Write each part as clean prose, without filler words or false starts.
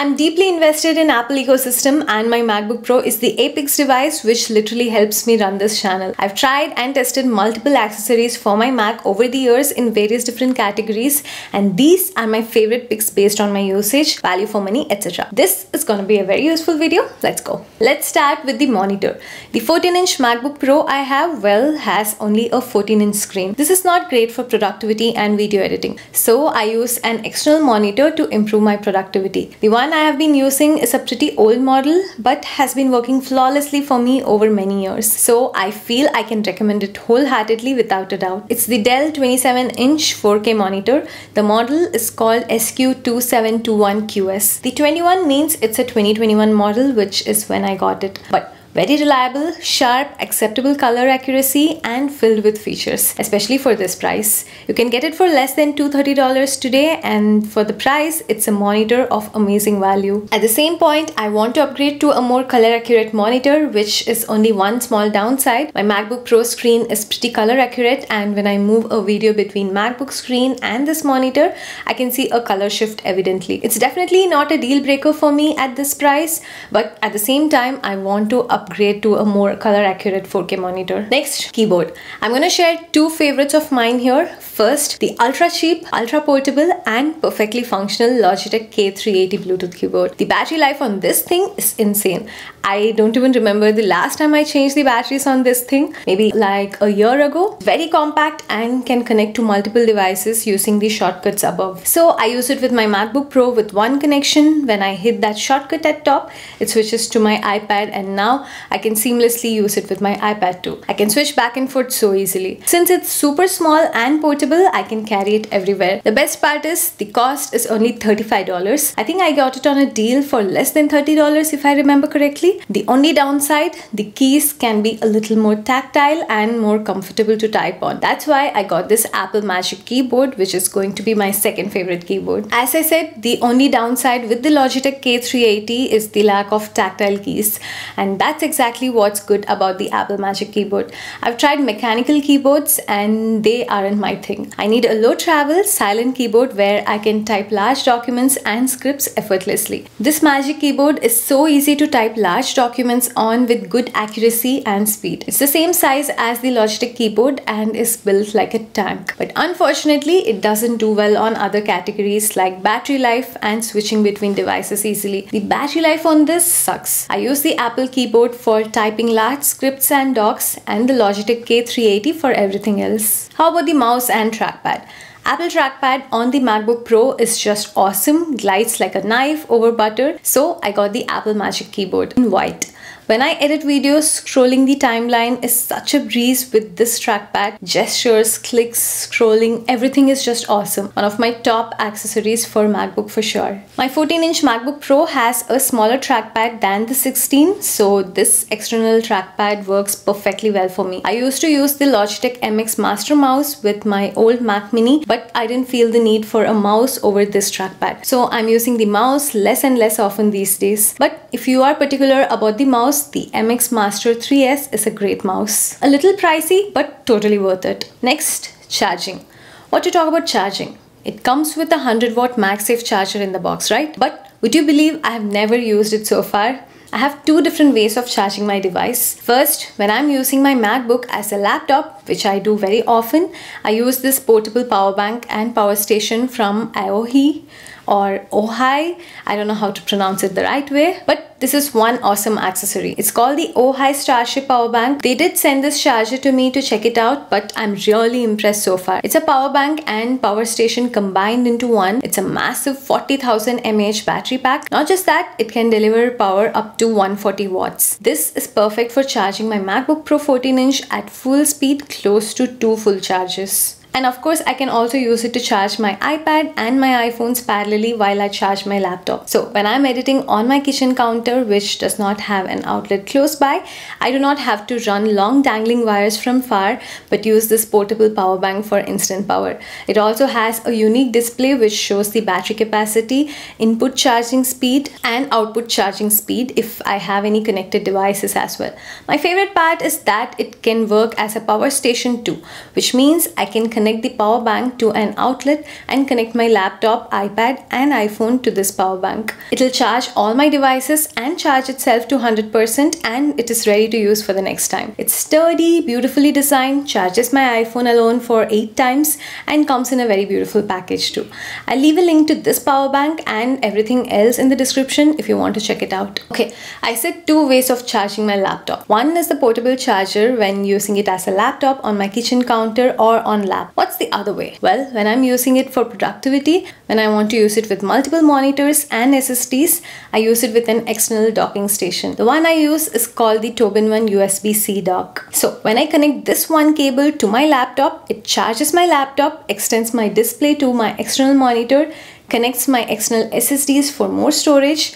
I'm deeply invested in Apple ecosystem and my MacBook Pro is the apex device which literally helps me run this channel. I've tried and tested multiple accessories for my Mac over the years in various different categories, and these are my favorite picks based on my usage, value for money, etc. This is going to be a very useful video. Let's go. Let's start with the monitor. The 14-inch MacBook Pro I have, well, has only a 14-inch screen. This is not great for productivity and video editing, so I use an external monitor to improve my productivity. The one I have been using is a pretty old model but has been working flawlessly for me over many years, so I feel I can recommend it wholeheartedly without a doubt. It's the Dell 27-inch 4K monitor. The model is called SQ2721QS. The 21 means it's a 2021 model, which is when I got it, but very reliable, sharp, acceptable color accuracy and filled with features, especially for this price. You can get it for less than $230 today, and for the price, it's a monitor of amazing value. At the same point, I want to upgrade to a more color accurate monitor, which is only one small downside. My MacBook Pro screen is pretty color accurate, and when I move a video between MacBook screen and this monitor, I can see a color shift evidently. It's definitely not a deal breaker for me at this price, but at the same time, I want to upgrade to a more color accurate 4K monitor. Next, keyboard. I'm gonna share two favorites of mine here. First, the ultra cheap, ultra portable and perfectly functional Logitech K380 Bluetooth keyboard. The battery life on this thing is insane. I don't even remember the last time I changed the batteries on this thing, maybe like a year ago. Very compact and can connect to multiple devices using the shortcuts above. So I use it with my MacBook Pro with one connection. When I hit that shortcut at top, it switches to my iPad, and now I can seamlessly use it with my iPad too. I can switch back and forth so easily. Since it's super small and portable, I can carry it everywhere. The best part is the cost is only $35. I think I got it on a deal for less than $30 if I remember correctly. The only downside, the keys can be a little more tactile and more comfortable to type on. That's why I got this Apple Magic Keyboard, which is going to be my second favorite keyboard. As I said, the only downside with the Logitech K380 is the lack of tactile keys, and that's exactly what's good about the Apple Magic Keyboard. I've tried mechanical keyboards and they aren't my thing. I need a low travel, silent keyboard where I can type large documents and scripts effortlessly. This Magic Keyboard is so easy to type large documents on with good accuracy and speed. It's the same size as the Logitech keyboard and is built like a tank. But unfortunately, it doesn't do well on other categories like battery life and switching between devices easily. The battery life on this sucks. I use the Apple keyboard for typing large scripts and docs, and the Logitech K380 for everything else. How about the mouse and trackpad? Apple Trackpad on the MacBook Pro is just awesome, glides like a knife over butter, so I got the Apple Magic Keyboard in white. When I edit videos, scrolling the timeline is such a breeze with this trackpad. Gestures, clicks, scrolling, everything is just awesome. One of my top accessories for MacBook for sure. My 14-inch MacBook Pro has a smaller trackpad than the 16, so this external trackpad works perfectly well for me. I used to use the Logitech MX Master mouse with my old Mac Mini, but I didn't feel the need for a mouse over this trackpad. So I'm using the mouse less and less often these days. But if you are particular about the mouse, the MX Master 3S is a great mouse. A little pricey, but totally worth it. Next, charging. What to talk about charging? It comes with a 100-watt MagSafe charger in the box, right? But would you believe I have never used it so far? I have two different ways of charging my device. First, when I'm using my MacBook as a laptop, which I do very often, I use this portable power bank and power station from AOHI or OHI. I don't know how to pronounce it the right way, but this is one awesome accessory. It's called the AOHI Starship Power Bank. They did send this charger to me to check it out, but I'm really impressed so far. It's a power bank and power station combined into one. It's a massive 40,000 mAh battery pack. Not just that, it can deliver power up to 140 watts. This is perfect for charging my MacBook Pro 14-inch at full speed, close to two full charges. And of course, I can also use it to charge my iPad and my iPhones parallelly while I charge my laptop. So when I'm editing on my kitchen counter, which does not have an outlet close by, I do not have to run long dangling wires from far, but use this portable power bank for instant power. It also has a unique display which shows the battery capacity, input charging speed and output charging speed if I have any connected devices as well. My favorite part is that it can work as a power station too, which means I can connect connect the power bank to an outlet and connect my laptop, iPad and iPhone to this power bank. It'll charge all my devices and charge itself to 100% and it is ready to use for the next time. It's sturdy, beautifully designed, charges my iPhone alone for 8 times and comes in a very beautiful package too. I'll leave a link to this power bank and everything else in the description if you want to check it out. Okay, I said two ways of charging my laptop. One is the portable charger when using it as a laptop on my kitchen counter or on lap. What's the other way? Well, when I'm using it for productivity, when I want to use it with multiple monitors and SSDs, I use it with an external docking station. The one I use is called the Tobenone USB-C dock. So when I connect this one cable to my laptop, it charges my laptop, extends my display to my external monitor, connects my external SSDs for more storage,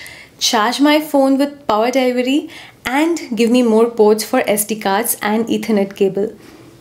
charge my phone with power delivery and give me more ports for SD cards and Ethernet cable.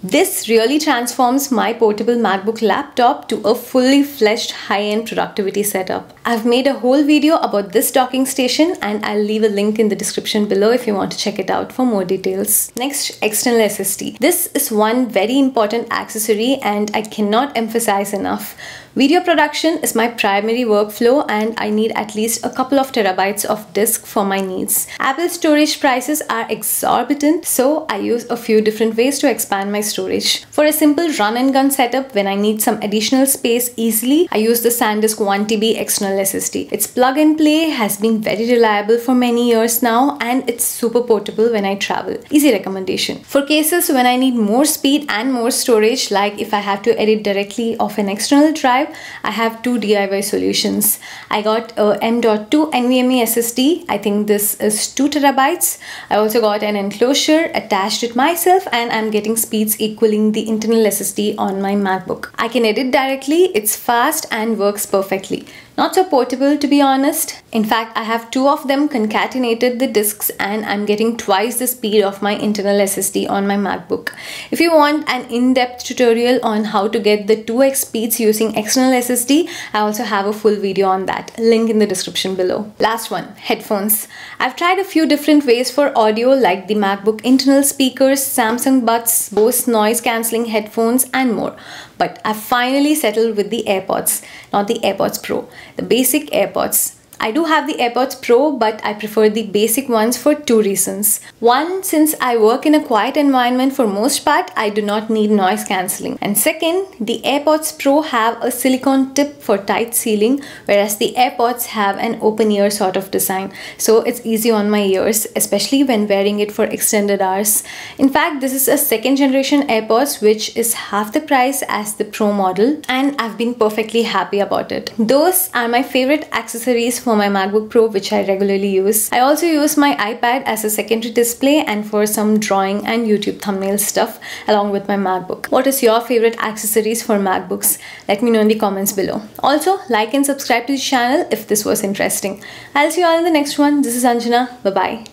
This really transforms my portable MacBook laptop to a fully fledged high-end productivity setup. I've made a whole video about this docking station and I'll leave a link in the description below if you want to check it out for more details. Next, external SSD. This is one very important accessory and I cannot emphasize enough. Video production is my primary workflow and I need at least a couple of terabytes of disk for my needs. Apple storage prices are exorbitant, so I use a few different ways to expand my storage. For a simple run and gun setup when I need some additional space easily, I use the SanDisk 1TB external SSD. Its plug and play has been very reliable for many years now and it's super portable when I travel. Easy recommendation. For cases when I need more speed and more storage, like if I have to edit directly off an external drive, I have two DIY solutions. I got a M.2 NVME SSD. I think this is 2 terabytes. I also got an enclosure, attached it myself, and I'm getting speeds equaling the internal SSD on my MacBook. I can edit directly, it's fast and works perfectly. Not so portable to be honest. In fact, I have two of them concatenated the disks and I'm getting twice the speed of my internal SSD on my MacBook. If you want an in-depth tutorial on how to get the 2x speeds using external SSD, I also have a full video on that. Link in the description below. Last one, headphones. I've tried a few different ways for audio like the MacBook internal speakers, Samsung Buds, Bose noise cancelling headphones and more. But I finally settled with the AirPods, not the AirPods Pro, the basic AirPods. I do have the AirPods Pro, but I prefer the basic ones for two reasons. One, since I work in a quiet environment for most part, I do not need noise cancelling. And second, the AirPods Pro have a silicone tip for tight sealing, whereas the AirPods have an open ear sort of design. So it's easy on my ears, especially when wearing it for extended hours. In fact, this is a second generation AirPods, which is half the price as the Pro model, and I've been perfectly happy about it. Those are my favorite accessories for my MacBook Pro, which I regularly use. I also use my iPad as a secondary display and for some drawing and YouTube thumbnail stuff along with my MacBook. What is your favorite accessories for MacBooks? Let me know in the comments below. Also, like and subscribe to the channel if this was interesting. I'll see you all in the next one. This is Anjana. Bye-bye.